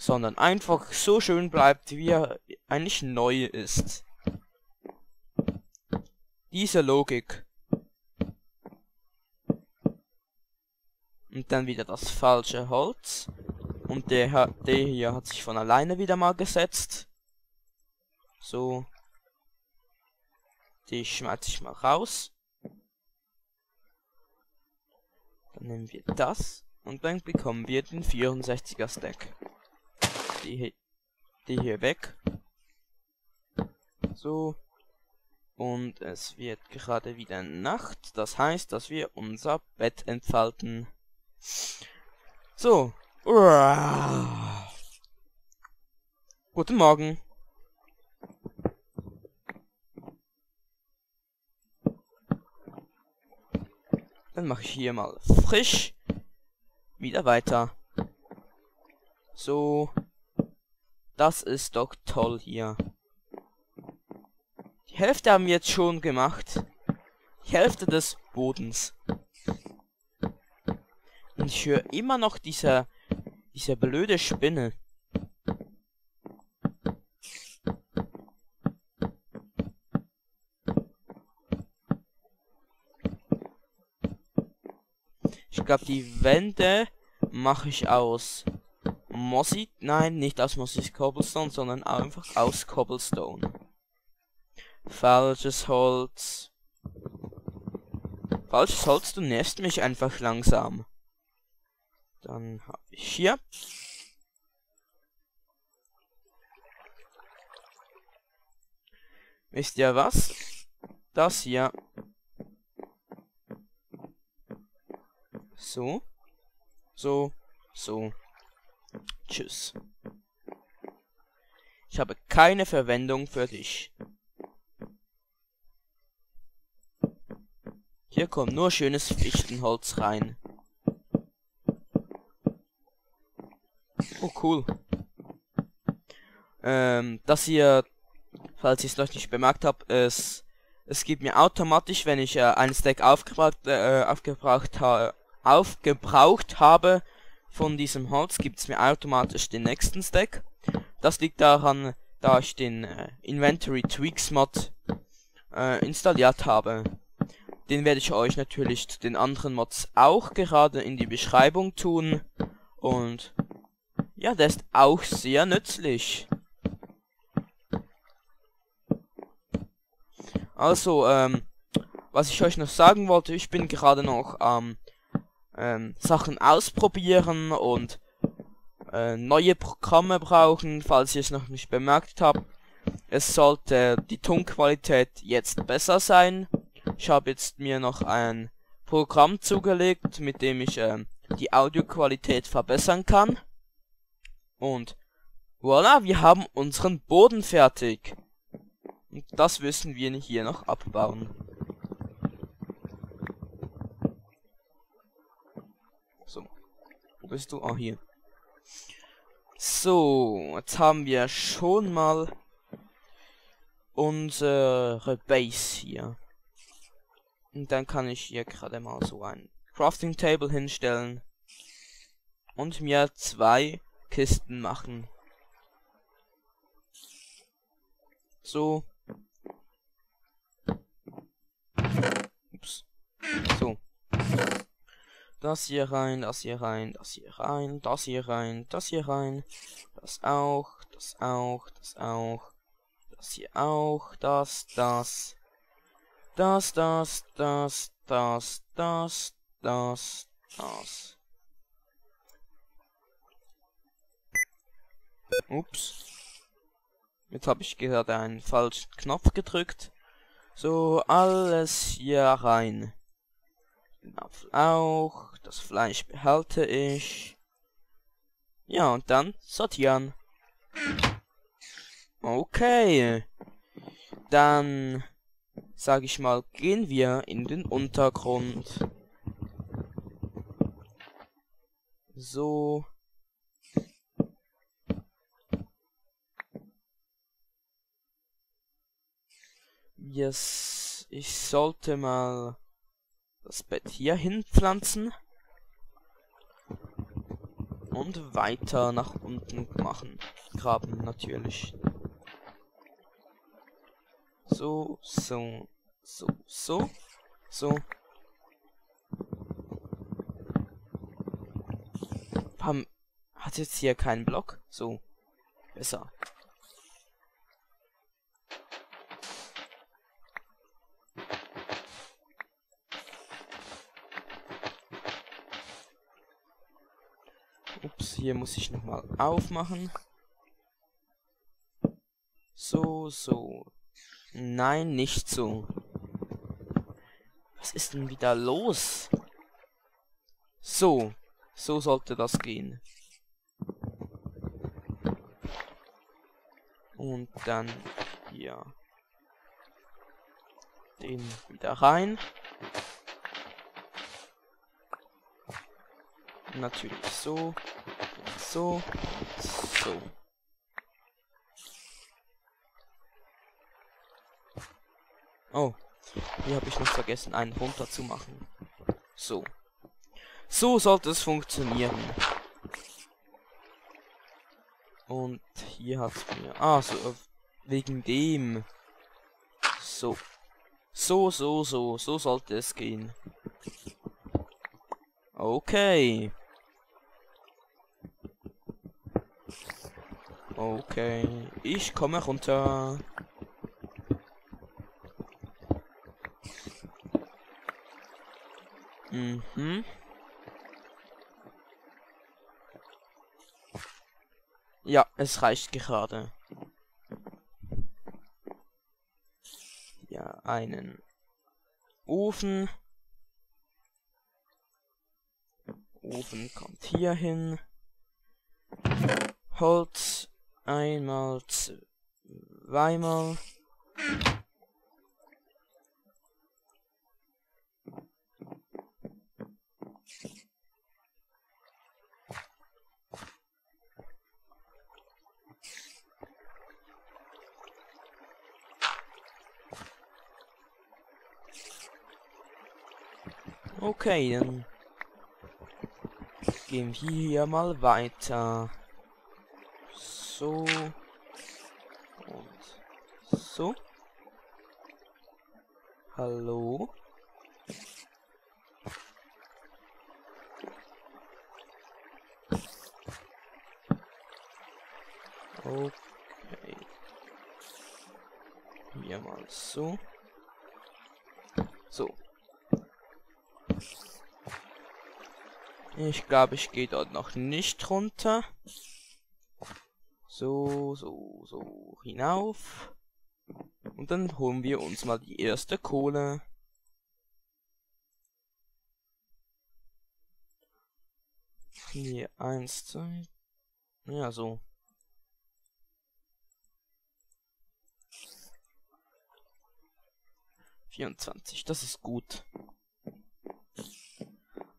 sondern einfach so schön bleibt, wie er eigentlich neu ist. Diese Logik. Und dann wieder das falsche Holz. Und der hier hat sich von alleine wieder mal gesetzt. So. Die schmeiße ich mal raus. Dann nehmen wir das. Und dann bekommen wir den 64er Stack. Die hier weg. So. Und es wird gerade wieder Nacht. Das heißt, dass wir unser Bett entfalten. So. Uah. Guten Morgen. Dann mache ich hier mal frisch. Wieder weiter. So. Das ist doch toll hier. Die Hälfte haben wir jetzt schon gemacht. Die Hälfte des Bodens. Und ich höre immer noch diese blöde Spinne. Ich glaube, die Wände mache ich aus Mossy. Nein, nicht aus Mossys Cobblestone, sondern einfach aus Cobblestone. Falsches Holz. Falsches Holz, du nervst mich einfach langsam. Dann habe ich hier. Wisst ihr was? Das hier. So. So. So. Tschüss. Ich habe keine Verwendung für dich. Hier kommt nur schönes Fichtenholz rein. Oh, cool. Das hier, falls ich es noch nicht bemerkt habe, es gibt mir automatisch, wenn ich einen Stack aufgebraucht habe von diesem Holz, gibt es mir automatisch den nächsten Stack. Das liegt daran, da ich den Inventory Tweaks Mod installiert habe. Den werde ich euch natürlich zu den anderen Mods auch gerade in die Beschreibung tun. Und ja, der ist auch sehr nützlich. Also, was ich euch noch sagen wollte, ich bin gerade noch am Sachen ausprobieren und neue Programme brauchen, falls ihr es noch nicht bemerkt habt. Es sollte die Tonqualität jetzt besser sein. Ich habe jetzt mir noch ein Programm zugelegt, mit dem ich die Audioqualität verbessern kann. Und voilà, wir haben unseren Boden fertig. Und das müssen wir hier noch abbauen. So, wo bist du? Ah, hier. So, jetzt haben wir schon mal unsere Base hier. Und dann kann ich hier gerade mal so ein Crafting Table hinstellen. Und mir zwei Kisten machen. So. Ups. So. Das hier rein, das hier rein, das hier rein, das hier rein, das hier rein. Das auch, das auch, das auch. Das hier auch, das, das. Das, das, das, das, das, das, das. Ups. Jetzt habe ich gerade einen falschen Knopf gedrückt. So, alles hier rein. Den Apfel auch. Das Fleisch behalte ich. Ja, und dann sortieren. Okay. Dann sage ich mal, gehen wir in den Untergrund. So. Yes, ich sollte mal das Bett hier hinpflanzen. und weiter nach unten machen. Graben natürlich. So, so, so, so, so. Pam hat jetzt hier keinen Block. So, besser. Ups, hier muss ich nochmal aufmachen. So, so. Nein, nicht so. Was ist denn wieder los? So. So sollte das gehen. Und dann hier. Den wieder rein. Natürlich so. So. So. Oh, hier habe ich noch vergessen, einen runter zu machen. So. So sollte es funktionieren. Und hier hat es mir... Ah, so, wegen dem. So. So, so, so. So sollte es gehen. Okay. Okay. Ich komme runter. Mhm. Ja, es reicht gerade. Ja, einen Ofen. Ofen kommt hier hin. Holz. Einmal, zweimal. Okay, dann gehen wir hier mal weiter. So und so. Hallo. Okay. Hier mal so. So. Ich glaube, ich gehe dort noch nicht runter. So, so, so, hinauf. Und dann holen wir uns mal die erste Kohle. Hier, 1, 2. Ja, so. Das ist gut.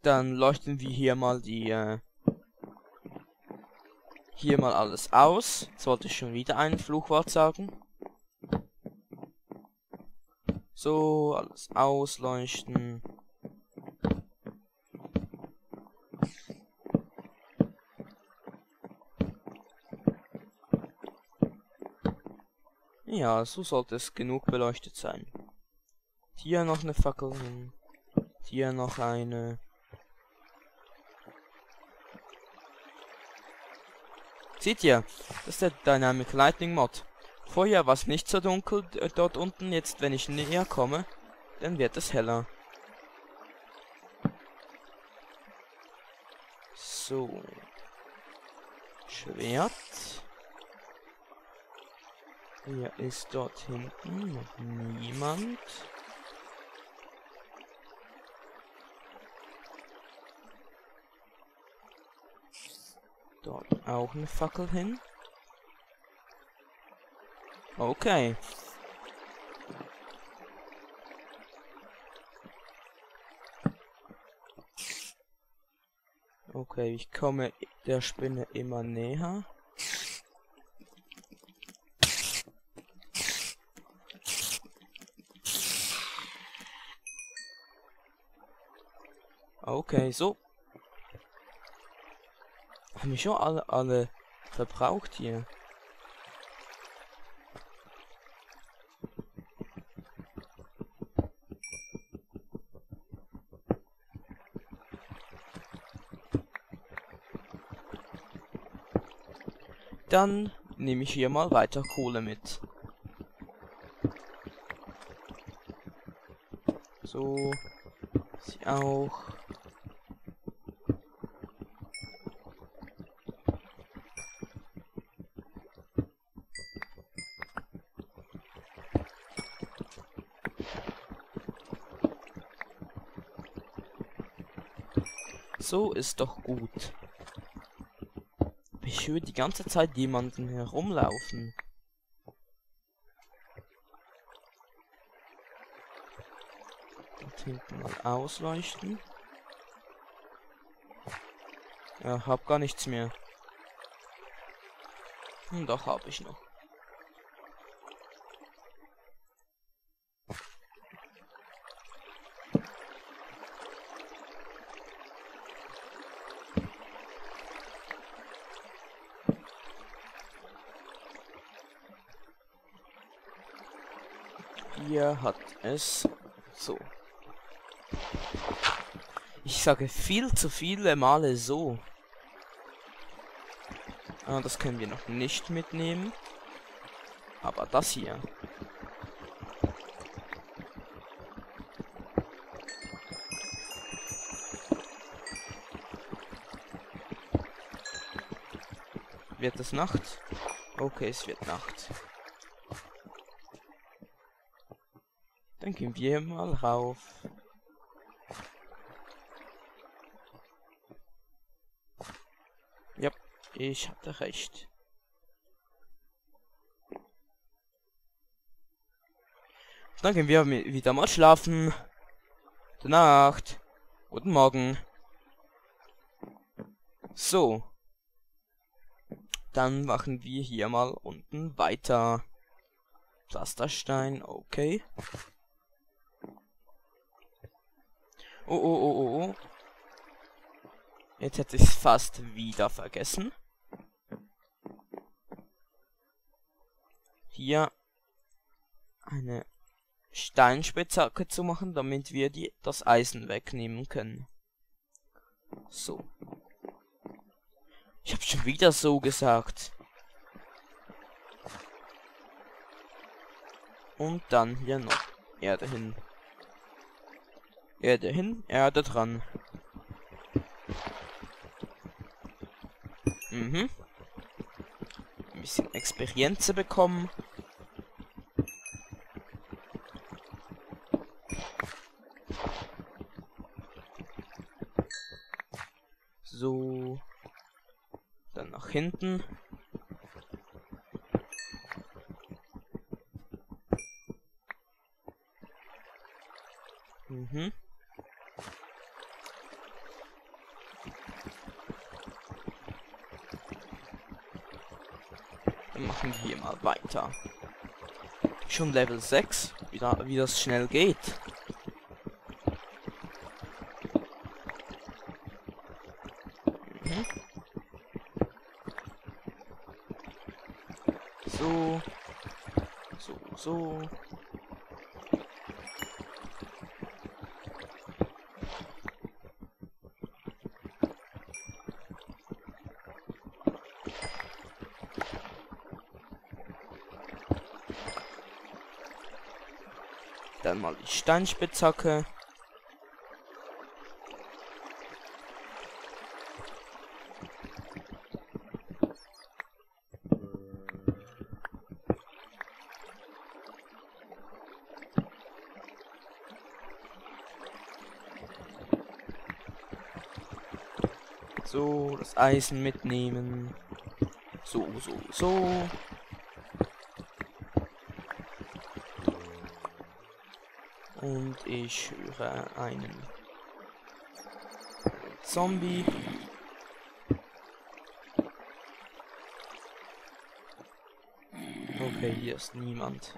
Dann leuchten wir hier mal die hier mal alles aus. Jetzt wollte ich schon wieder ein Fluchwort sagen. So, alles ausleuchten. Ja, so sollte es genug beleuchtet sein. Hier noch eine Fackel hin. Hier noch eine. Seht ihr, das ist der Dynamic Lightning Mod. Vorher war es nicht so dunkel dort unten, jetzt wenn ich näher komme, dann wird es heller. So. Schwert. Hier ist dort hinten noch niemand. Dort auch eine Fackel hin. Okay. Okay, ich komme der Spinne immer näher. Okay, so. Haben wir schon alle verbraucht hier? Dann nehme ich hier mal weiter Kohle mit. So, sie auch. So ist doch gut. Ich höre die ganze Zeit jemanden herumlaufen. Dort hinten mal ausleuchten. Ja, hab gar nichts mehr. Und doch habe ich noch. Hier hat es so. Ich sage viel zu viele Male so. Ah, das können wir noch nicht mitnehmen. Aber das hier. Wird es Nacht? Okay, es wird Nacht. Dann gehen wir mal rauf. Ja, ich hatte recht. Dann gehen wir wieder mal schlafen. Gute Nacht. Guten Morgen. So. Dann machen wir hier mal unten weiter. Pflasterstein, okay. Oh, oh, oh, oh, oh. Jetzt hätte ich es fast wieder vergessen. Hier eine Steinspitzhacke zu machen, damit wir das Eisen wegnehmen können. So. Ich habe schon wieder so gesagt. Und dann hier noch Erde hin. Erde hin, Erde dran. Mhm. Ein bisschen Experienze bekommen. So. Dann nach hinten. Mhm. Machen wir mal weiter. Schon Level 6, wie das schnell geht. Mhm. So, so, so. Dann mal die Steinspitzhacke. So, das Eisen mitnehmen. So, so, so. Und ich höre einen Zombie. Okay, hier ist niemand.